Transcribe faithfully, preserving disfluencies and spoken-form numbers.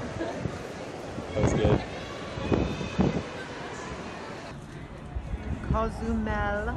That was good. Cozumel.